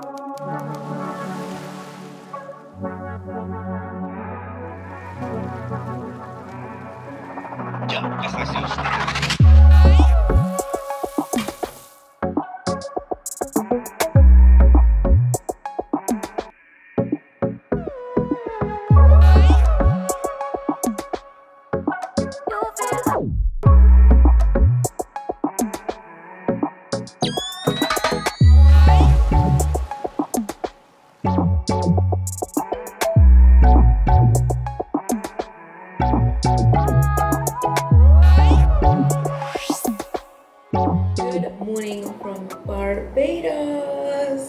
Barbados.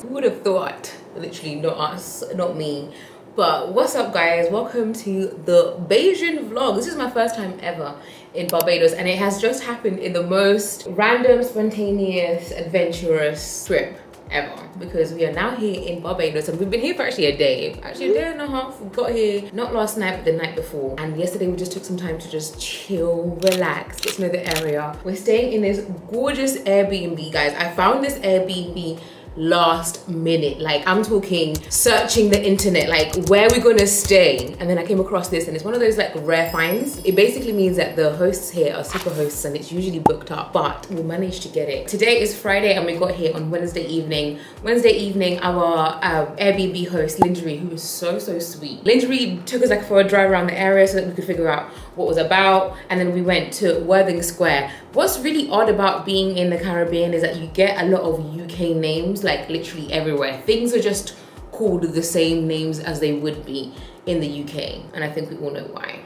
Who would have thought? Literally not us, not me. But what's up guys, welcome to the Bajan vlog. This is my first time ever in Barbados and it has just happened in the most random, spontaneous, adventurous trip ever, because we are now here in Barbados and we've been here for actually a day and a half. We got here not last night but the night before, and yesterday we just took some time to just chill, relax, get to know the area. We're staying in this gorgeous Airbnb guys. I found this Airbnb last minute, like I'm talking searching the internet, like where we're gonna stay, and then I came across this and it's one of those like rare finds. It basically means that the hosts here are super hosts and it's usually booked up, but we managed to get it. Today is Friday and we got here on Wednesday evening. Our Airbnb host Lindri, who was so sweet, Lindri took us like for a drive around the area so that we could figure out what was about, and then we went to Worthing Square. What's really odd about being in the Caribbean is that you get a lot of UK names, like literally everywhere. Things are just called the same names as they would be in the UK, and I think we all know why.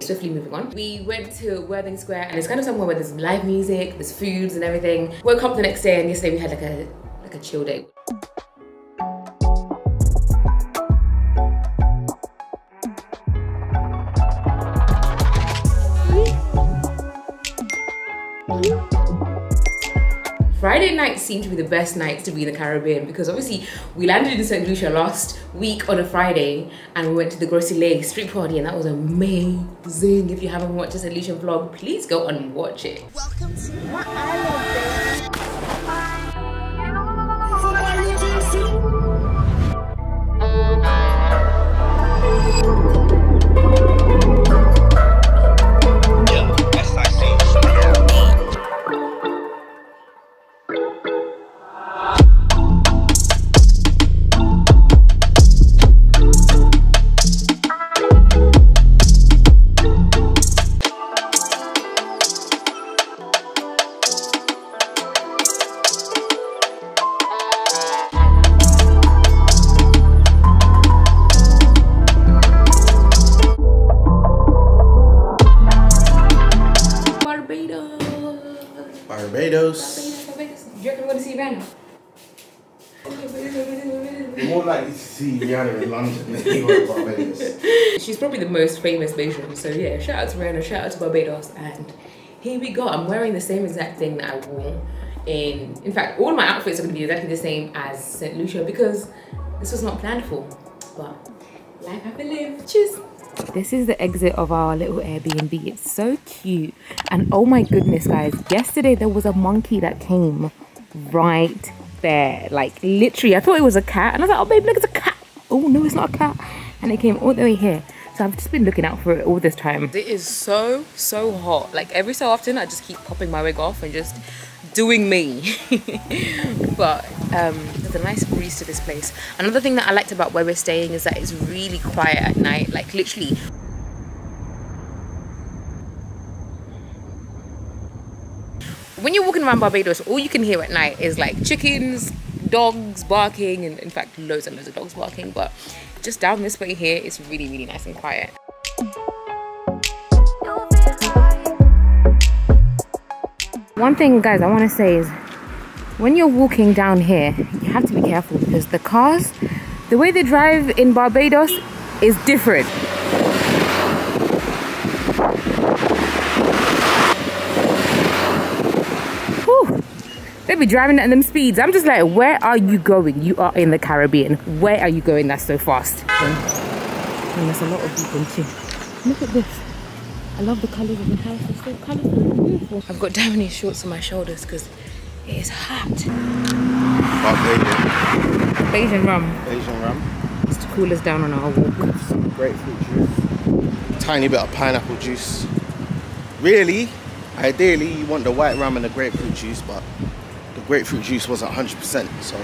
Swiftly moving on, we went to Worthing Square and it's kind of somewhere where there's live music, there's foods and everything. Woke up the next day and yesterday we had like a chill day. Friday nights seem to be the best nights to be in the Caribbean, because obviously we landed in St Lucia last week on a Friday and we went to the Gros Islet street party and that was amazing. If you haven't watched the St Lucia vlog, please go and watch it. Welcome to my island, baby. In London. She's probably the most famous Bajan, so yeah, shout out to Rihanna, shout out to Barbados, and here we go. I'm wearing the same exact thing that I wore in fact all my outfits are going to be exactly the same as St Lucia, because this was not planned for, but life happy live. Cheers. This is the exit of our little Airbnb. It's so cute, and oh my goodness guys, yesterday there was a monkey that came right there, like literally I thought it was a cat and I was like, oh babe, look, it's a cat. Oh no, it's not a cat. And it came all the way here, so I've just been looking out for it all this time. It is so hot, like every so often I just keep popping my wig off and just doing me. But there's a nice breeze to this place. Another thing that I liked about where we're staying is that it's really quiet at night, like literally when you're walking around Barbados, all you can hear at night is like chickens, dogs barking, and in fact loads and loads of dogs barking. But just down this way here, it's really nice and quiet. One thing guys I want to say is when you're walking down here you have to be careful, because the cars, the way they drive in Barbados is different. They be driving at them speeds. I'm just like, where are you going? You are in the Caribbean. Where are you going that's so fast? And there's a lot of people too. Look at this. I love the colours of the house. It's so colourful and beautiful. I've got damn many shorts on my shoulders because it is hot. Bajan rum. Bajan rum. It's to cool us down on our walk. Some grapefruit juice. Tiny bit of pineapple juice. Really, ideally, you want the white rum and the grapefruit juice, but the grapefruit juice wasn't 100%, so...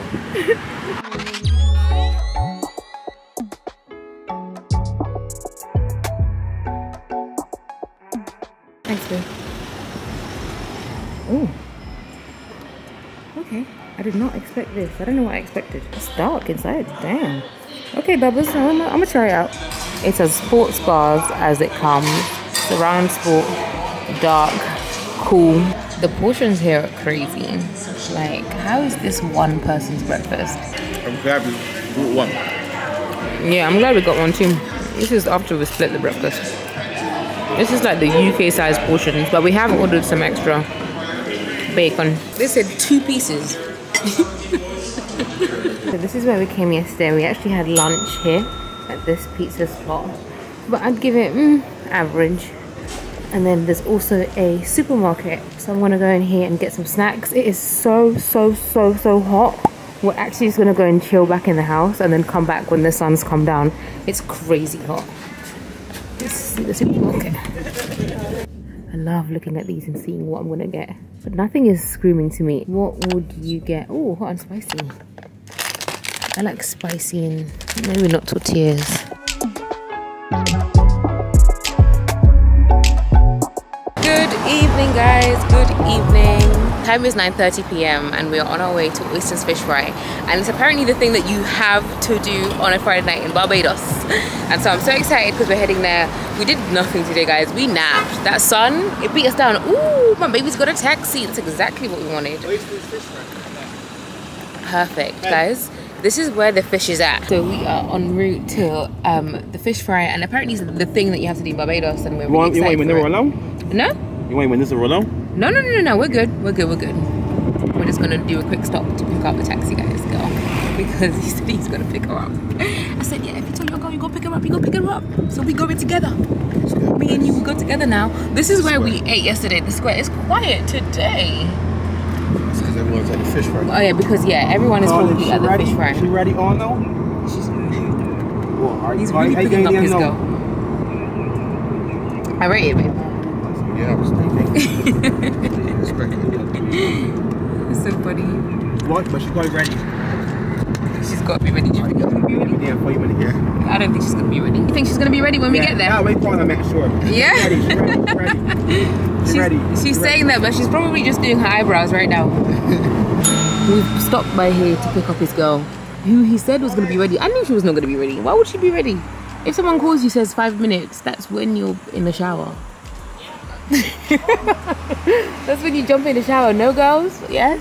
Oh, okay. I did not expect this. I don't know what I expected. It's dark inside. Damn. Okay, Bubbas, I'm gonna try it out. It's as sports bars as it comes. Surround sport, dark, cool. The portions here are crazy. Like, how is this one person's breakfast? I'm glad we got one. Yeah, I'm glad we got one too. This is after we split the breakfast. This is like the UK size portions, but we have ordered some extra bacon. They said 2 pieces. So this is where we came yesterday. We actually had lunch here at this pizza spot, but I'd give it average. And then there's also a supermarket, so I'm gonna go in here and get some snacks. It is so hot. We're actually just gonna go and chill back in the house and then come back when the sun's come down. It's crazy hot. Let's see the supermarket. I love looking at these and seeing what I'm gonna get, but nothing is screaming to me. What would you get? Oh, hot and spicy. I like spicy and maybe not tortillas. Good evening, guys. Good evening. Time is 9:30 p.m. and we are on our way to Oistins Fish Fry, and it's apparently the thing that you have to do on a Friday night in Barbados. And so I'm so excited because we're heading there. We did nothing today, guys. We napped. That sun, it beat us down. Ooh, my baby's got a taxi. That's exactly what we wanted. Oistins Fish Fry. Perfect, guys. This is where the fish is at. So we are en route to the fish fry, and apparently it's the thing that you have to do in Barbados, and we're really excited. You want to win the Rollo? No? You want to win this a Rollo? No, no, no, no, no, we're good. We're good, we're good. We're just gonna do a quick stop to pick up the taxi, guys, girl. Because he said he's gonna pick her up. I said, yeah, if you tell your girl, you go pick her up, you go pick her up. So we go together. Me and you will go together now. This is where we ate yesterday. The square is quiet today. It's because everyone's at the fish fry. Oh yeah, because yeah, everyone is probably at the fish fry. She ready on though? She's ready. He's really picking up his girl. I rate it, babe. Yeah, I was thinking. It's so funny. What? But she's got to be ready. She's got to be ready. She's going to be ready there for you when you get there. I don't think she's going to be ready. You think she's going to be ready when we get there? No, wait for her to make sure. Yeah? She's ready. She's ready. She's ready. She's saying that, but she's probably just doing her eyebrows right now. We've stopped by here to pick up his girl, who he said was going to be ready. I knew she was not going to be ready. Why would she be ready? If someone calls you, says 5 minutes, that's when you're in the shower. That's when you jump in the shower, no girls? Yes?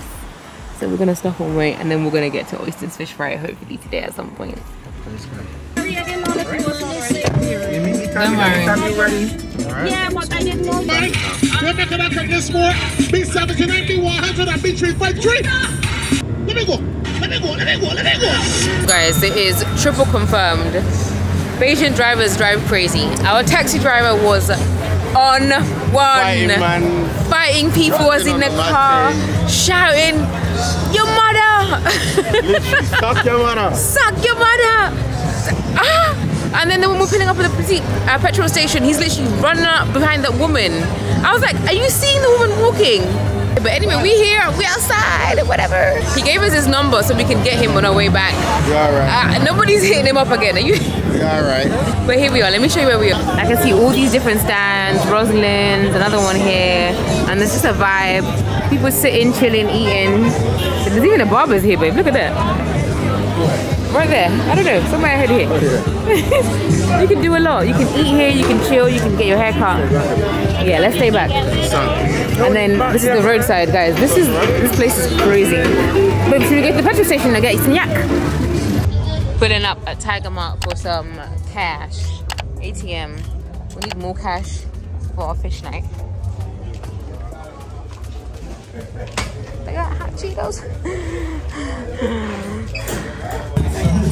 So we're gonna stop and wait, and then we're gonna get to Oistins Fish Fry hopefully today at some point. Don't worry. Yeah, but I didn't know that. Let me go. Guys, it is triple confirmed. Bajan drivers drive crazy. Our taxi driver was on one, fighting people, was in the car, shouting, your mother! Suck your mother! Suck your mother! Ah! And then when we're pulling up at the petrol station, he's literally running up behind that woman. I was like, are you seeing the woman walking? But anyway, we're here, we're outside, whatever. He gave us his number so we can get him on our way back. You're alright. Nobody's hitting him up again, are you? Alright. But here we are, let me show you where we are. I can see all these different stands, Rosalind's, another one here, and there's just a vibe. People sitting, chilling, eating. There's even a barber's here, babe, look at that. Right there, I don't know, somewhere I heard here. You can do a lot, you can eat here, you can chill, you can get your hair cut. Yeah, let's stay back. And then this is the roadside, guys. This place is crazy. Babe, should we go to the petrol station and get some yak? Filling up at Tiger Mart for some cash. ATM. We need more cash for our fish night. They got hot Cheetos.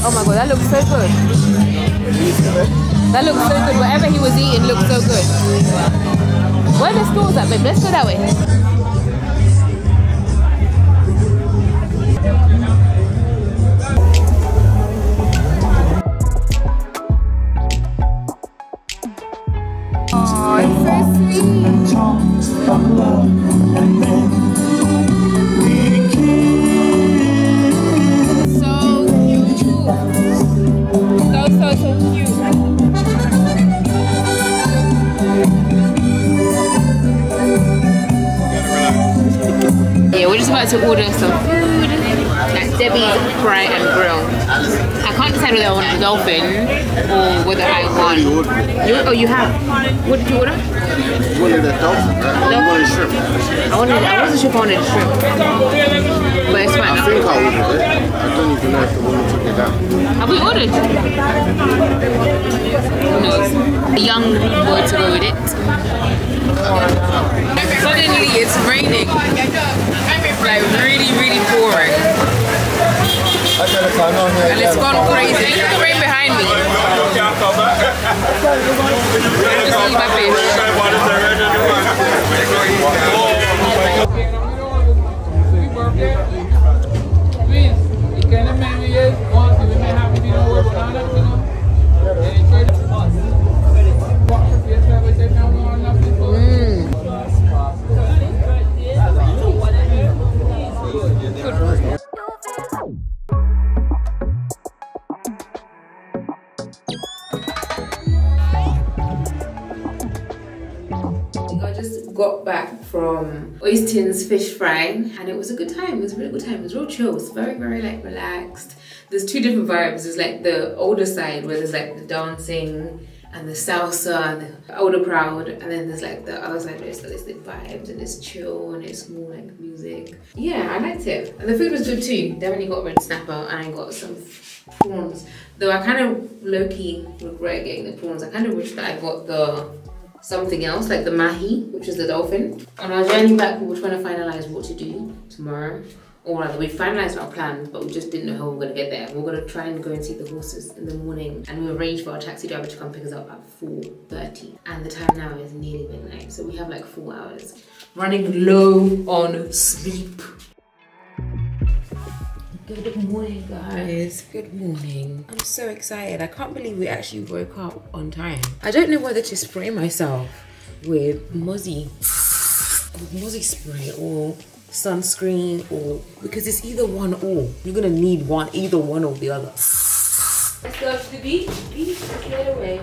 Oh my god, that looks so good. That looks so good. Whatever he was eating looked so good. Where are the stores at, babe? Let's go that way. started to order some food at Debbie's Fry and Grill. I can't decide whether I want a dolphin or whether I want... You have? What did you order? You wanted a dolphin? No. I wanted shrimp. I wasn't sure if I wanted shrimp. But it's fine. I think I ordered it. I don't even know if the woman took it down. Have we ordered? Who knows? A young boy to go with it. Suddenly it's raining, like really pouring, and it's gone crazy. Look at the rain behind me. Just leave my face. Got back from Oistins fish fry and it was a good time. It was a really good time. It was real chill. It was very like relaxed. There's two different vibes. There's like the older side where there's like the dancing and the salsa and the older crowd, and then there's like the other side where it's the vibes and it's chill and it's more like music. Yeah, I liked it. And the food was good too. Definitely got red snapper and I got some prawns. Though I kind of low-key regret getting the prawns. I kind of wish that I got the something else, like the mahi, which is the dolphin. On our journey back, we were trying to finalize what to do tomorrow. Or rather, we finalized our plans, but we just didn't know how we were gonna get there. We were gonna try and go and see the horses in the morning, and we arranged for our taxi driver to come pick us up at 4:30. And the time now is nearly midnight, so we have like 4 hours. Running low on sleep. Good morning, guys. Good morning. I'm so excited. I can't believe we actually woke up on time. I don't know whether to spray myself with mozzie spray or sunscreen, or because it's either one or. You're gonna need one, either one or the other. Let's go to the beach. Beach is right away.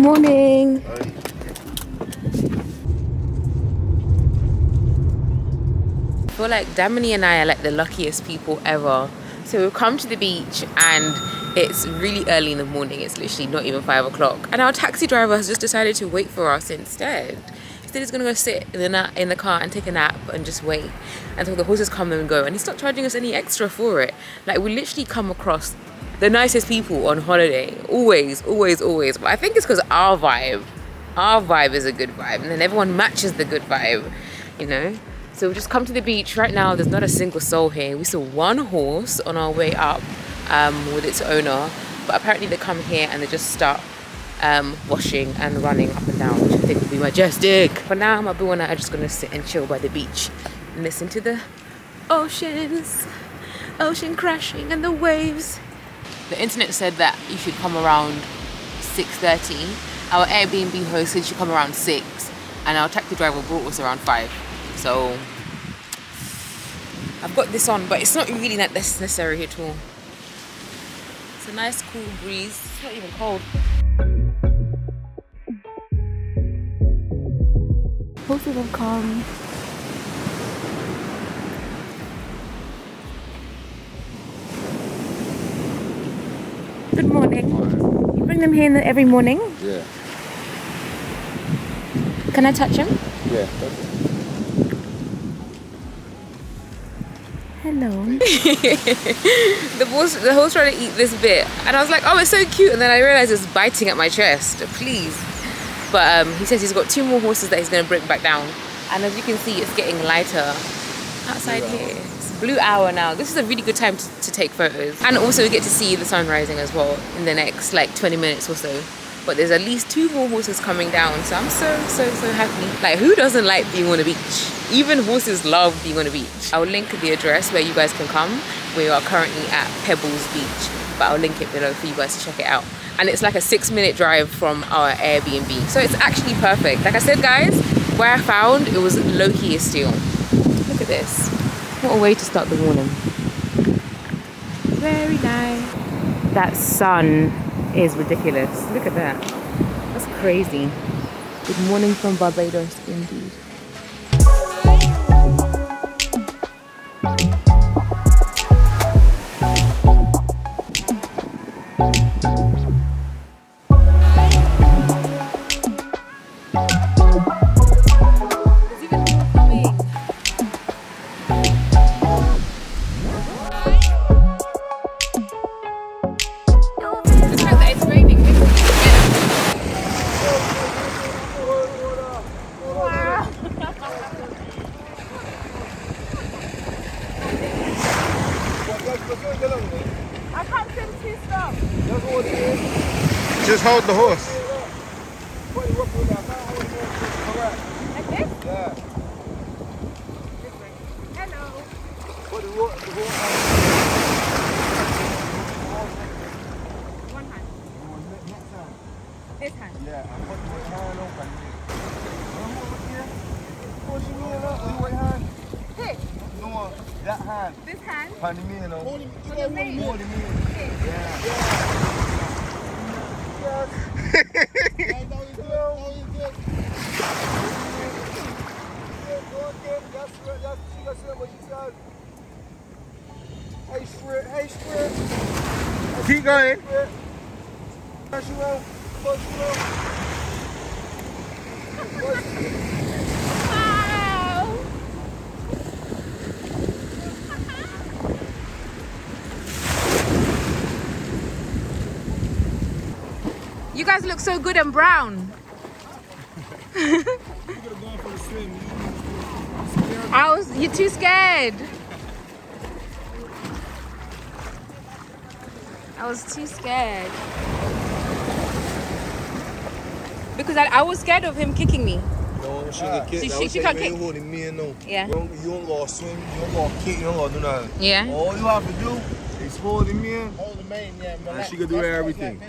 Morning. Hi. I feel like Damini and I are like the luckiest people ever. So we've come to the beach and it's really early in the morning. It's literally not even 5 o'clock. And our taxi driver has just decided to wait for us instead. Instead he's gonna go sit in the car and take a nap and just wait until the horses come and go. And he's not charging us any extra for it. Like, we literally come across the nicest people on holiday. Always, always, always. But I think it's because our vibe is a good vibe. And then everyone matches the good vibe, you know? So we've just come to the beach. Right now, there's not a single soul here. We saw one horse on our way up with its owner, but apparently they come here and they just start washing and running up and down, which I think would be majestic. For now, my boo and I are just gonna sit and chill by the beach and listen to the ocean crashing and the waves. The internet said that you should come around 6:30. Our Airbnb host said you should come around 6, and our taxi driver brought us around 5. So I've got this on, but it's not really that necessary at all. It's a nice cool breeze. It's not even cold. Horses have come. Good morning. Morning. You bring them here every morning? Yeah. Can I touch him? Yeah, touch him. Hello. the horse tried to eat this bit and I was like, oh, it's so cute, and then I realized it's biting at my chest. Please. But he says he's got 2 more horses that he's going to bring back down, and as you can see, it's getting lighter outside here. It's blue hour now. This is a really good time to take photos, and also we get to see the sun rising as well in the next like 20 minutes or so. But there's at least 2 more horses coming down, so I'm so happy. Like, who doesn't like being on the beach? Even horses love being on the beach. I'll link the address where you guys can come. We are currently at Pebbles Beach, but I'll link it below for you guys to check it out. And it's like a 6-minute drive from our Airbnb, so it's actually perfect. Like I said, guys, where I found it was low-key a steal. Look at this. What a way to start the morning. Very nice. That sun is ridiculous. Look at that. That's crazy. Good morning from Barbados indeed. I can't seem to stop. Just hold the horse. Like this? Yeah. Hello. One hand. This hand? Yeah. That hand. This hand? Hey, keep going. You guys look so good and brown. You're too scared. I was too scared. Because I was scared of him kicking me. No, she can kick. She can kick. Yeah. You don't gotta swim, you don't gotta kick, you don't gotta do nothing. Yeah. All you have to do is hold him in. Hold the main, yeah. And she can do everything.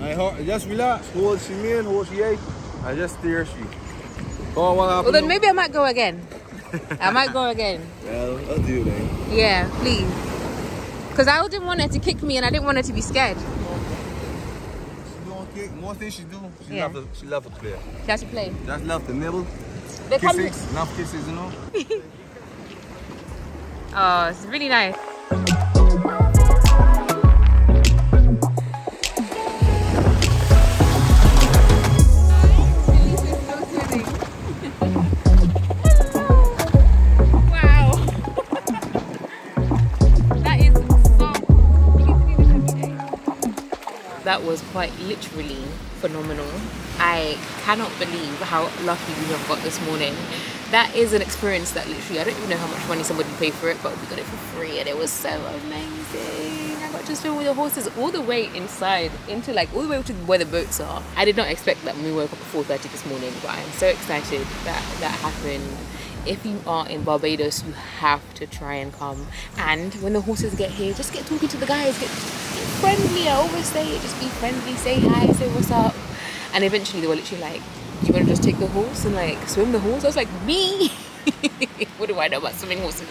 I just relax, hold she in, hold she ate, I just steer she. Oh, well then maybe I might go again. I might go again. Well, I'll do that. Yeah, please. Because I didn't want her to kick me and I didn't want her to be scared. She don't kick, more things she do, she love to play. She has to play. She has love to nibble. Kisses, love kisses, you know. Oh, it's really nice. That was quite literally phenomenal. I cannot believe how lucky we have got this morning. That is an experience that literally, I don't even know how much money somebody paid for it, but we got it for free and it was so amazing. I got to swim with the horses all the way inside, into like all the way to where the boats are. I did not expect that when we woke up at 4:30 this morning, but I'm so excited that happened. If you are in Barbados, you have to try and come. And when the horses get here, just get talking to the guys, get friendly. I always say it, just be friendly, say hi, say what's up. And eventually they were literally like, do you want to just take the horse and like swim the horse? I was like, me? What do I know about swimming horses?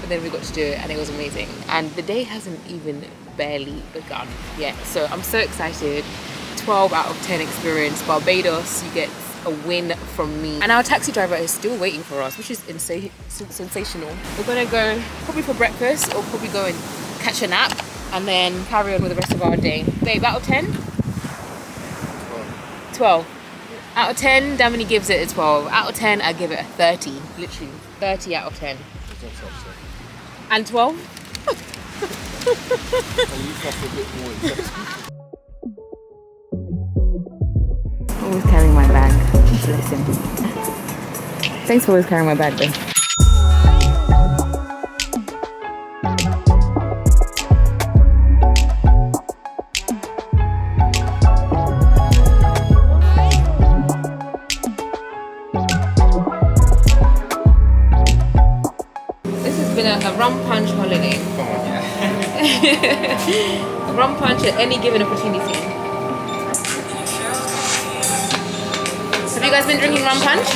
But then we got to do it and it was amazing. And the day hasn't even barely begun yet. So I'm so excited. 12 out of 10 experience. Barbados, you get a win from me, and our taxi driver is still waiting for us, which is insane, sensational. We're gonna go probably for breakfast or probably go and catch a nap and then carry on with the rest of our day. Babe, out of 10? 12. Out of 10, Damini gives it a 12. Out of 10, I give it a 30. Literally 30 out of 10. And 12? Always carrying my bag. Listen. Thanks for always carrying my bag though. This has been a rum punch holiday. A rum punch at any given opportunity. Have you guys been drinking rum punch?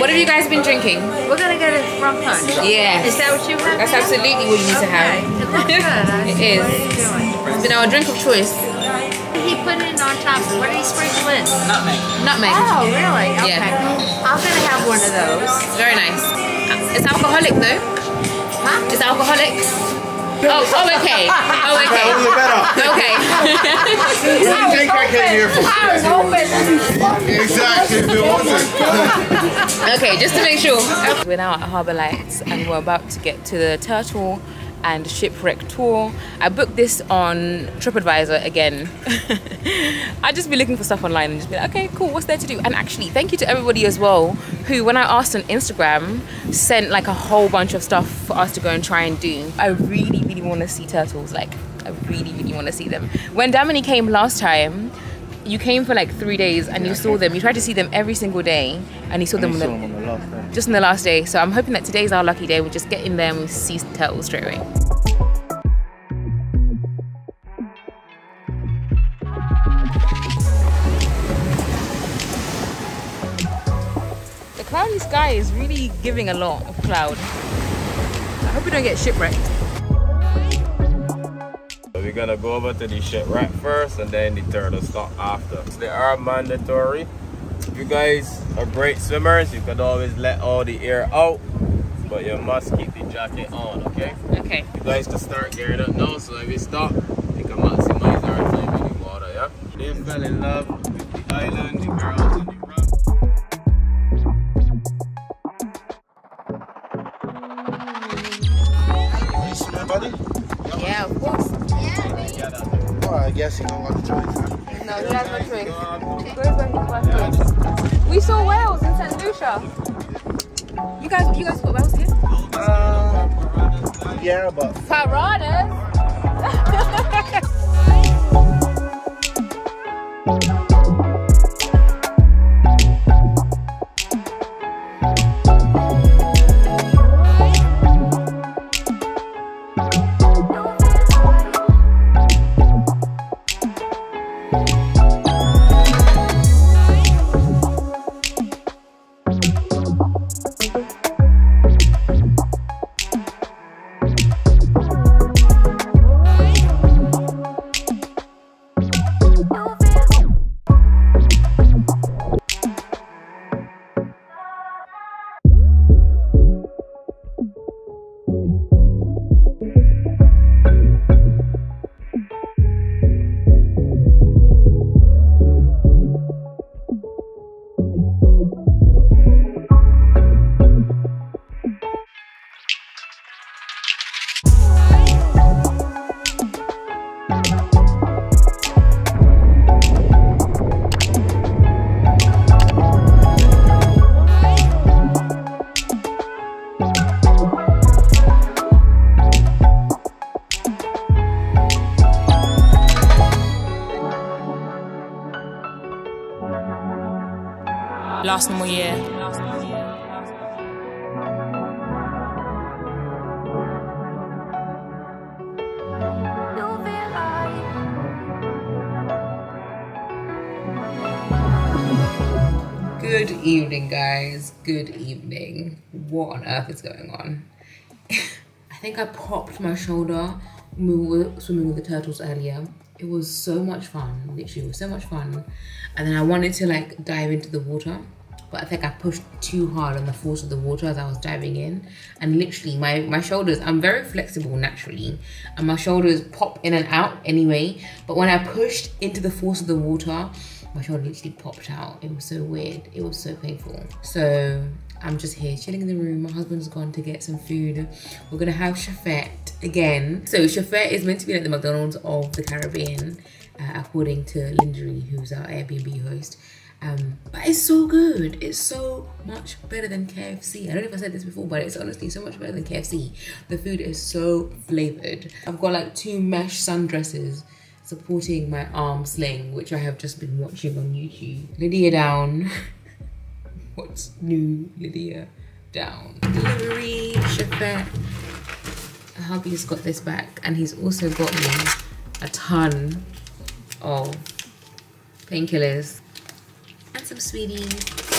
What have you guys been drinking? We're gonna get a rum punch. Yeah. Is that what you want? That's absolutely what you need to have. It is. It's been our drink of choice. he put it on top? What did he sprinkle in? Nutmeg. Nutmeg. Oh, really? Okay. Yeah. I'm gonna have one of those. Very nice. It's alcoholic though. Huh? It's alcoholic. Oh, okay. Oh, okay. Okay. I was hoping. Exactly. Okay, just to make sure. We're now at Habour Lights and we're about to get to the turtle and shipwreck tour. I booked this on TripAdvisor again. I'd just be looking for stuff online and just be like, okay, cool, what's there to do? And actually, thank you to everybody as well, who, when I asked on Instagram, sent like a whole bunch of stuff for us to go and try and do. I really, really wanna see turtles. Like, I really, really wanna see them. When Damini came last time, you came for like 3 days and you saw them. You tried to see them every single day and you saw them on the last day. Just on the last day. So I'm hoping that today's our lucky day. We'll just get in there and we'll see the turtles straight away. The cloudy sky is really giving a lot of cloud. I hope we don't get shipwrecked. We're gonna go over to the shipwreck first and then the turtle stop after. They are mandatory. If you guys are great swimmers, you can always let all the air out, but you must keep the jacket on, okay? Okay. You guys can start gearing up now, so if we stop, we can maximize our time in the water, yeah? They fell in love with the island, the girls and the rock. Yeah, of course. I guess you don't want to try it. No, you have no choice. We saw whales in St Lucia. You guys got whales here? Yeah, but piranhas. Last normal year. Good evening, guys. Good evening. What on earth is going on? I think I popped my shoulder when we were swimming with the turtles earlier. It was so much fun, literally, it was so much fun. And then I wanted to like dive into the water, but I think I pushed too hard on the force of the water as I was diving in. And literally my shoulders, I'm very flexible naturally, and my shoulders pop in and out anyway. But when I pushed into the force of the water, my shoulder literally popped out. It was so weird, it was so painful. So I'm just here chilling in the room. My husband's gone to get some food. We're gonna have Chefette again. So Chefette is meant to be like the McDonald's of the Caribbean, according to Lindri, who's our Airbnb host. But it's so good. It's so much better than KFC. I don't know if I said this before, but it's honestly so much better than KFC. The food is so flavored. I've got like 2 mesh sundresses supporting my arm sling, which I have just been watching on YouTube. Lydia down. What's new, Lydia? Down. Delivery, Chefette. Hubby's got this back, and he's also got me a ton of painkillers and some sweeties.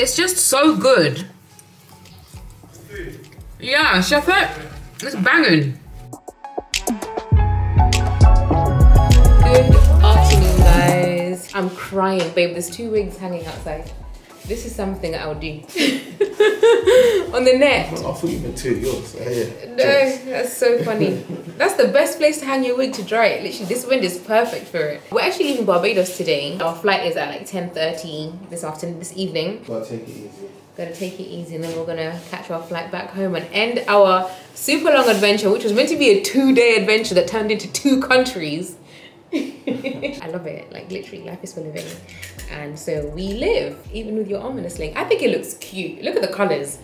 It's just so good. Yeah, Chefette, it's banging. Good afternoon, guys. crying. Babe, there's two wigs hanging outside. This is something I'll do. On the net. I thought you meant two of yours. So yeah. No, that's so funny. That's the best place to hang your wig to dry it. Literally, this wind is perfect for it. We're actually leaving Barbados today. Our flight is at like 10:30 this afternoon, this evening. Gotta take it easy. Gotta take it easy, and then we're gonna catch our flight back home and end our super long adventure, which was meant to be a 2-day adventure that turned into 2 countries. I love it. Like, literally, life is for living, and so we live, even with your ominous link. I think it looks cute. Look at the colors.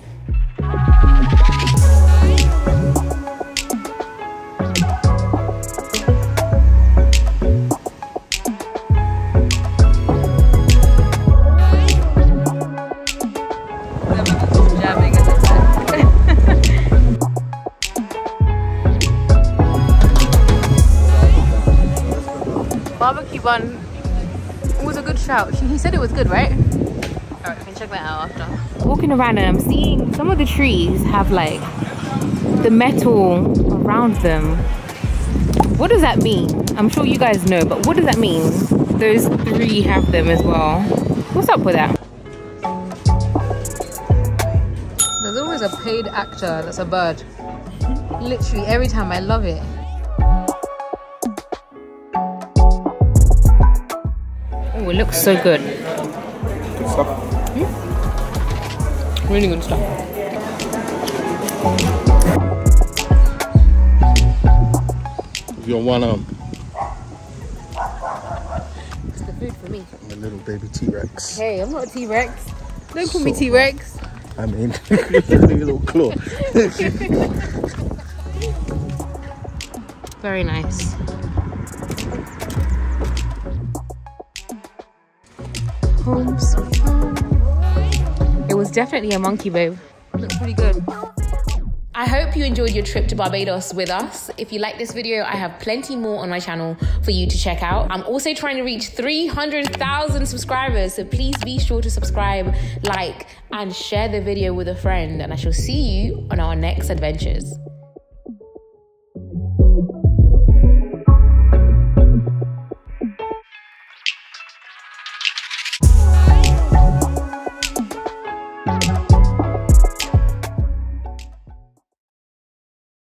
Barbecue bun. It was a good shout. He said it was good, right? Alright, we can check that out after. Walking around and I'm seeing some of the trees have like the metal around them. What does that mean? I'm sure you guys know, but what does that mean? Those 3 have them as well. What's up with that? There's always a paid actor that's a bird. Literally every time, I love it. It looks so good. Good stuff. Hmm? Really good stuff. With your one arm. It's the food for me. I'm a little baby T-Rex. Hey, I'm not a T-Rex. Don't call me T-Rex. I mean, little claw. Very nice. It was definitely a monkey, babe. Looked pretty good. I hope you enjoyed your trip to Barbados with us. If you like this video, I have plenty more on my channel for you to check out. I'm also trying to reach 300,000 subscribers, so please be sure to subscribe, like, and share the video with a friend, and I shall see you on our next adventures.